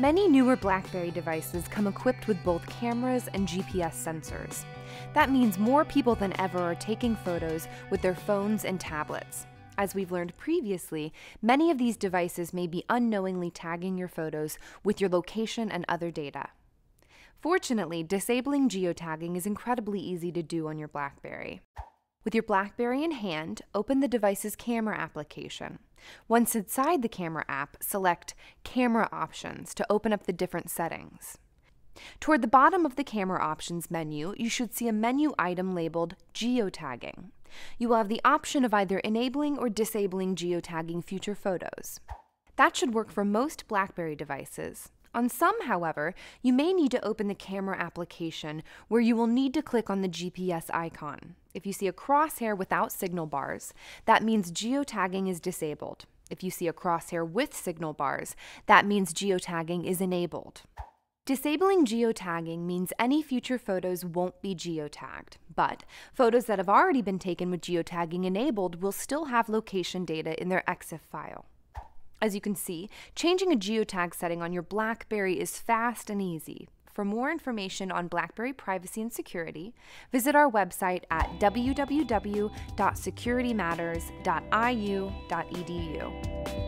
Many newer BlackBerry devices come equipped with both cameras and GPS sensors. That means more people than ever are taking photos with their phones and tablets. As we've learned previously, many of these devices may be unknowingly tagging your photos with your location and other data. Fortunately, disabling geotagging is incredibly easy to do on your BlackBerry. With your BlackBerry in hand, open the device's camera application. Once inside the camera app, select Camera Options to open up the different settings. Toward the bottom of the Camera Options menu, you should see a menu item labeled Geotagging. You will have the option of either enabling or disabling geotagging future photos. That should work for most BlackBerry devices. On some, however, you may need to open the camera application where you will need to click on the GPS icon. If you see a crosshair without signal bars, that means geotagging is disabled. If you see a crosshair with signal bars, that means geotagging is enabled. Disabling geotagging means any future photos won't be geotagged, but photos that have already been taken with geotagging enabled will still have location data in their EXIF file. As you can see, changing a geotag setting on your BlackBerry is fast and easy. For more information on BlackBerry privacy and security, visit our website at www.securitymatters.iu.edu.